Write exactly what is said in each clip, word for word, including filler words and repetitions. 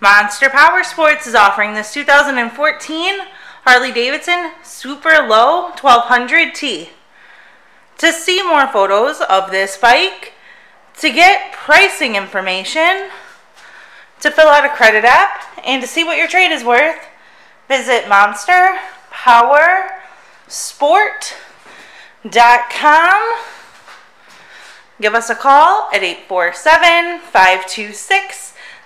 Monster Power Sports is offering this two thousand fourteen Harley-Davidson Super Low twelve hundred T. To see more photos of this bike, to get pricing information, to fill out a credit app, and to see what your trade is worth, visit monster power sport dot com. Give us a call at eight four seven, five two six,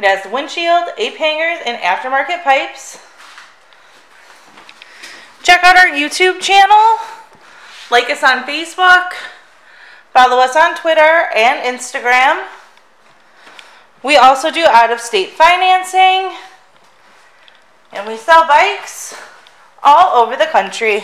It has the windshield, ape hangers, and aftermarket pipes. Check out our YouTube channel. Like us on Facebook. Follow us on Twitter and Instagram. We also do out-of-state financing. And we sell bikes all over the country.